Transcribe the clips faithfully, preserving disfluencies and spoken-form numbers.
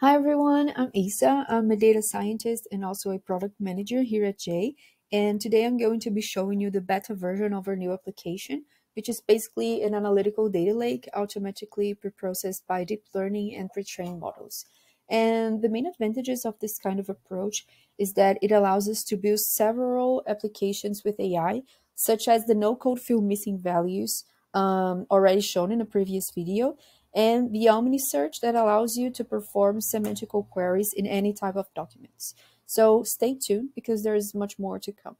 Hi everyone, I'm Isa. I'm a data scientist and also a product manager here at Jai. And today I'm going to be showing you the beta version of our new application, which is basically an analytical data lake automatically pre-processed by deep learning and pre-trained models. And the main advantages of this kind of approach is that it allows us to build several applications with A I, such as the no-code field missing values um, already shown in a previous video, and the Omnisearch that allows you to perform semantical queries in any type of documents. So stay tuned because there is much more to come.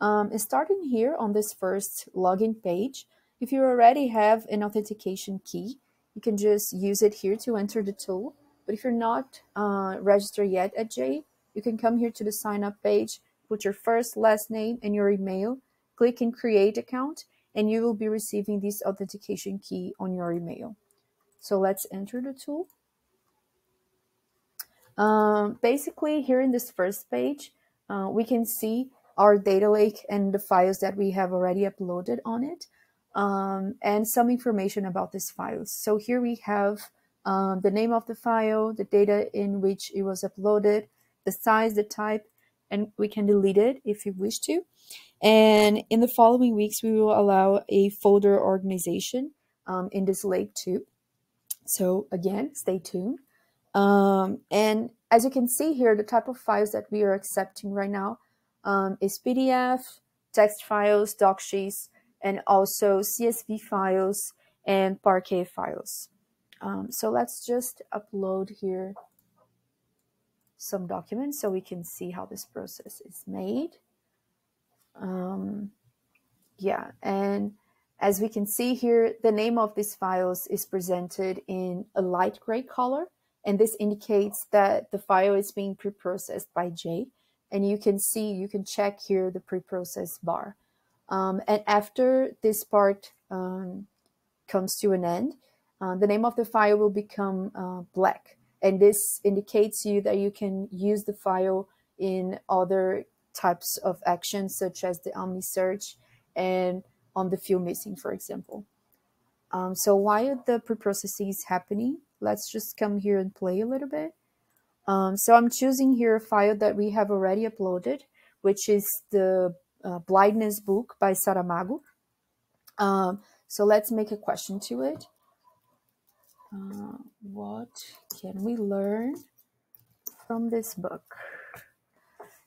Um, and starting here on this first login page, if you already have an authentication key, you can just use it here to enter the tool. But if you're not uh, registered yet at Jai, you can come here to the sign up page, put your first, last name and your email, click in create account, and you will be receiving this authentication key on your email. So let's enter the tool. Um, basically, here in this first page, uh, we can see our data lake and the files that we have already uploaded on it, um, and some information about these files. So here we have um, the name of the file, the data in which it was uploaded, the size, the type, and we can delete it if you wish to. And in the following weeks, we will allow a folder organization um, in this lake too. So again, stay tuned. Um, and as you can see here, the type of files that we are accepting right now um, is P D F, text files, doc sheets, and also C S V files and Parquet files. Um, so let's just upload here some documents so we can see how this process is made. Um, yeah, and as we can see here, the name of these files is presented in a light gray color, and this indicates that the file is being pre-processed by Jai. And you can see, you can check here the pre-process bar. Um, and after this part um, comes to an end, uh, the name of the file will become uh, black. And this indicates you that you can use the file in other types of actions, such as the Omnisearch and on the field missing, for example. Um, so while the pre-processing is happening, let's just come here and play a little bit. Um, so I'm choosing here a file that we have already uploaded, which is the uh, Blindness book by Saramago. Um, so let's make a question to it. Uh, what can we learn from this book?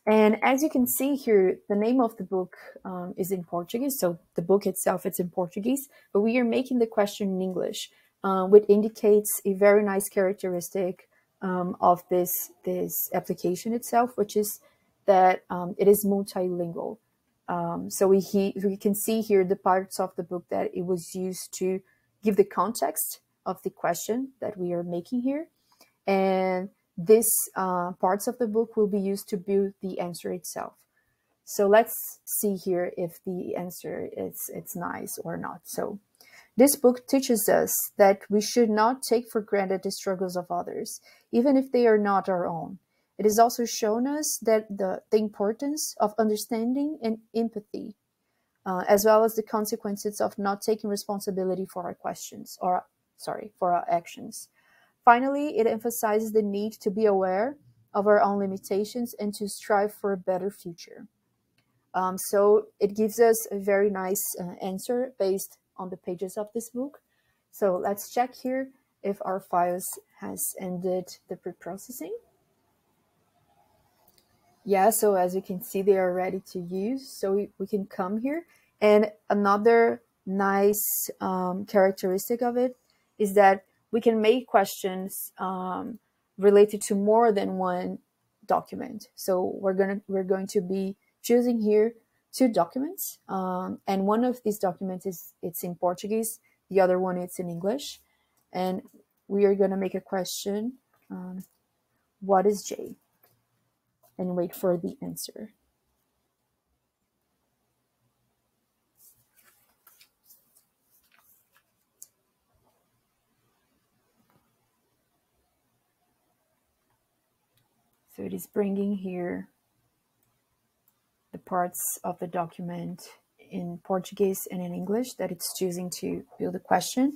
And as you can see here, the name of the book um, is in Portuguese. So the book itself, it's in Portuguese, but we are making the question in English, uh, which indicates a very nice characteristic um, of this, this application itself, which is that um, it is multilingual. Um, so we, he, we can see here the parts of the book that it was used to give the context of the question that we are making here. And these uh, parts of the book will be used to build the answer itself. So let's see here if the answer is it's nice or not. So this book teaches us that we should not take for granted the struggles of others, even if they are not our own. It has also shown us that the, the importance of understanding and empathy, uh, as well as the consequences of not taking responsibility for our questions or, sorry, for our actions. Finally, it emphasizes the need to be aware of our own limitations and to strive for a better future. Um, so it gives us a very nice uh, answer based on the pages of this book. So let's check here if our files has ended the pre-processing. Yeah, so as you can see, they are ready to use. So we, we can come here. And another nice um, characteristic of it is that we can make questions um, related to more than one document. So we're gonna we're going to be choosing here two documents, um, and one of these documents is it's in Portuguese, the other one it's in English, and we are gonna make a question: um, what is Jai? And wait for the answer. So it is bringing here the parts of the document in Portuguese and in English that it's choosing to build a question,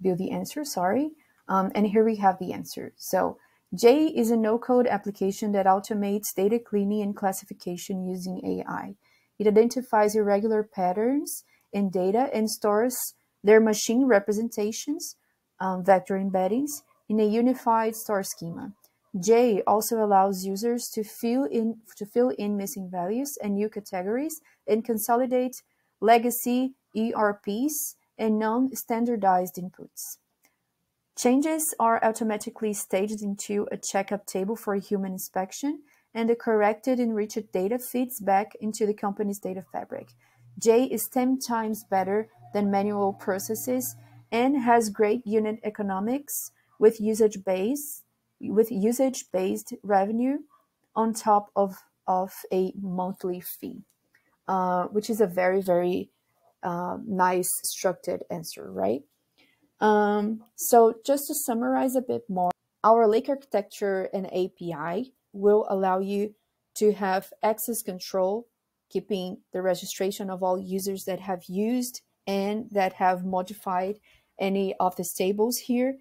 build the answer, sorry. Um, and here we have the answer. So Jai is a no-code application that automates data cleaning and classification using A I. It identifies irregular patterns in data and stores their machine representations, um, vector embeddings, in a unified store schema. Jai also allows users to fill in to fill in missing values and new categories and consolidate legacy E R Ps and non-standardized inputs. Changes are automatically staged into a checkup table for human inspection, and the corrected enriched data feeds back into the company's data fabric. Jai is ten times better than manual processes and has great unit economics with usage base with usage-based revenue on top of, of a monthly fee, uh, which is a very, very uh, nice structured answer, right? Um, so just to summarize a bit more, our lake architecture and A P I will allow you to have access control, keeping the registration of all users that have used and that have modified any of the tables here.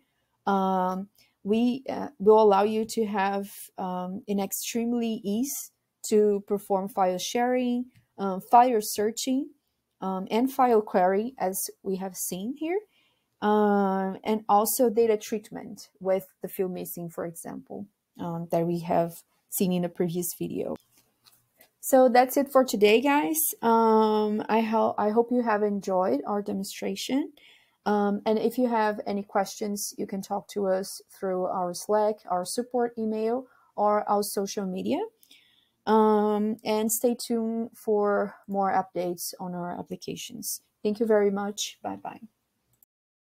Um, we uh, will allow you to have um, an extremely ease to perform file sharing, um, file searching, um, and file query, as we have seen here, um, and also data treatment with the field missing, for example, um, that we have seen in the previous video. So that's it for today, guys. Um, I, ho I hope you have enjoyed our demonstration. Um, and if you have any questions, you can talk to us through our Slack, our support email, or our social media. Um, and stay tuned for more updates on our applications. Thank you very much. Bye-bye.